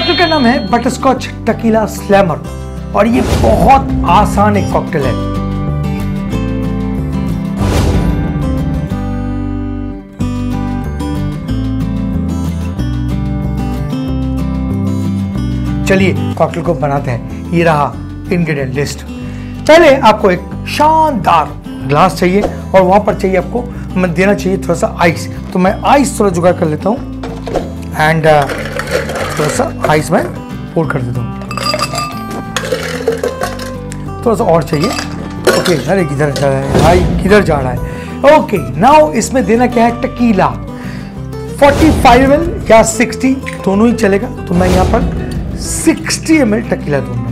Cocktail का नाम है बटरस्कॉच टेकीला स्लैमर और ये बहुत आसान एक कॉकटेल है। चलिए कॉकटेल को बनाते हैं। ये रहा इंग्रेडिएंट लिस्ट। पहले आपको एक शानदार ग्लास चाहिए और वहां पर चाहिए आपको मैं देना चाहिए थोड़ा सा आइस। तो मैं आइस थोड़ा जुगाड़ कर लेता हूँ एंड थोड़ा सा आइस में पोर कर देता हूँ। थोड़ा सा और चाहिए। ओके अरे किधर जा रहा है भाई, किधर जा रहा है। ओके नाउ इसमें देना क्या है टेकीला 45 ml या 60 दोनों ही चलेगा। तो मैं यहाँ पर 60 ml टेकीला दूंगा।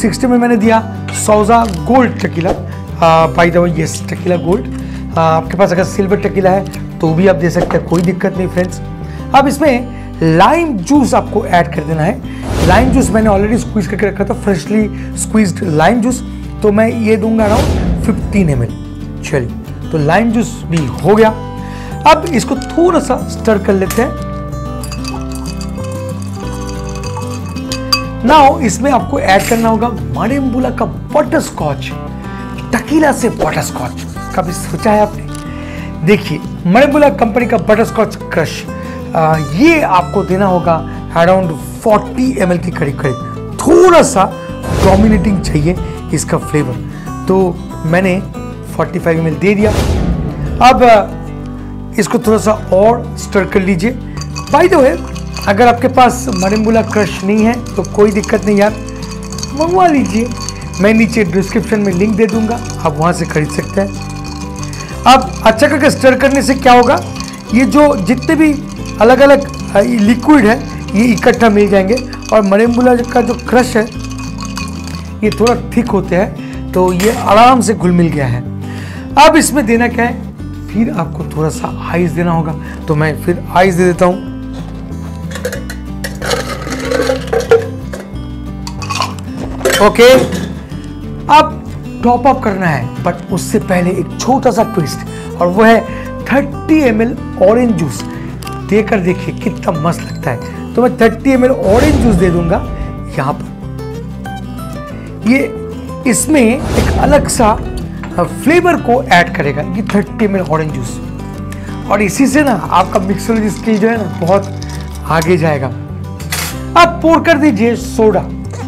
60 में मैंने दिया Sauza gold tequila. By the way ये टेकीला गोल्ड आपके पास अगर सिल्वर टेकीला है तो भी आप दे सकते हैं, कोई दिक्कत नहीं फ्रेंड्स। अब इसमें लाइम जूस आपको ऐड कर देना है। लाइम जूस मैंने ऑलरेडी स्क्वीज करके रखा था, फ्रेशली स्क्वीज्ड लाइम जूस। तो मैं ये दूंगा अराउंड 15 ml। चलिए तो लाइम जूस भी हो गया। अब इसको थोड़ा सा स्टर कर लेते हैं। नाउ इसमें आपको ऐड करना होगा मारिम्बुला का बटरस्कॉच। टेकीला से बटरस्कॉच कभी सोचा है आपने? देखिए मारिम्बुला कंपनी का बटरस्कॉच क्रश ये आपको देना होगा अराउंड 40 ml के करीब करीब। थोड़ा सा डोमिनेटिंग चाहिए इसका फ्लेवर, तो मैंने 45 ml दे दिया। अब इसको थोड़ा सा और स्टर कर लीजिए। बाय द वे अगर आपके पास मारिम्बुला क्रश नहीं है तो कोई दिक्कत नहीं यार, मंगवा लीजिए। मैं नीचे डिस्क्रिप्शन में लिंक दे दूंगा, आप वहां से खरीद सकते हैं। अब अच्छा करके स्टर करने से क्या होगा, ये जो जितने भी अलग अलग लिक्विड है ये इकट्ठा मिल जाएंगे और मारिम्बुला का जो क्रश है ये थोड़ा थिक होते हैं तो ये आराम से घुल मिल गया है। अब इसमें देना क्या है, फिर आपको थोड़ा सा आइस देना होगा। तो मैं फिर आइस दे देता हूँ। ओके अब टॉप अप करना है, बट उससे पहले एक छोटा सा ट्विस्ट और वो है 30 ml ऑरेंज जूस। देकर देखिए कितना मस्त लगता है। तो मैं 30 ml ऑरेंज जूस दे दूंगा यहाँ पर। ये इसमें एक अलग सा फ्लेवर को ऐड करेगा ये 30 ml ऑरेंज जूस। और इसी से ना आपका मिक्सोलॉजी स्किल जो है ना बहुत आगे जाएगा। आप पोर कर दीजिए सोडा,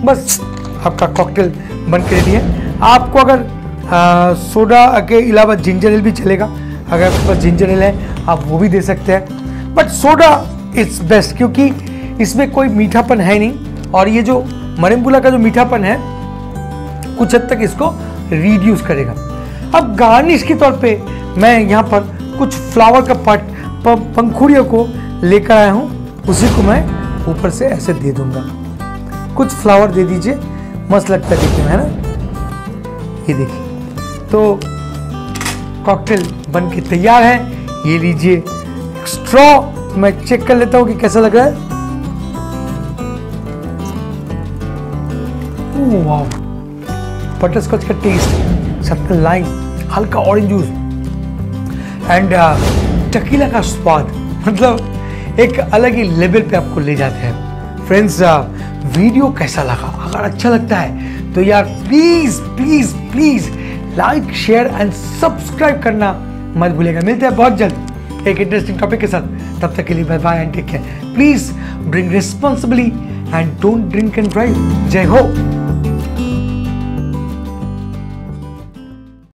बस आपका कॉकटेल बन के रेडी है। आपको अगर सोडा के अलावा जिंजर एल भी चलेगा, अगर आपके पास जिंजर एल है आप वो भी दे सकते हैं, बट सोडा इट्स बेस्ट क्योंकि इसमें कोई मीठापन है नहीं और ये जो मारिम्बुला का जो मीठापन है कुछ हद तक इसको रिड्यूस करेगा। अब गार्निश के तौर पे मैं यहाँ पर कुछ फ्लावर का पंखुड़ियों को लेकर आया हूँ, उसी को मैं ऊपर से ऐसे दे दूंगा। कुछ फ्लावर दे दीजिए, मस्त लगता है देखने में, है ना। ये देखिए तो कॉकटेल बन के तैयार है। ये लीजिए स्ट्रॉ, मैं चेक कर लेता हूँ कि कैसा लग रहा है। वाह बटरस्कॉच का टेस्ट, साथ में लाइम, हल्का ऑरेंज जूस एंड टेकीला का स्वाद, मतलब एक अलग ही लेवल पे आपको ले जाते हैं फ्रेंड्स। वीडियो कैसा लगा? अगर अच्छा लगता है तो यार please please please like share and subscribe करना मत भूलिएगा। मिलते हैं बहुत जल्द एक इंटरेस्टिंग टॉपिक के साथ। तब तक के लिए bye bye and take care. Please drink responsibly and don't drink and drive. जय हो।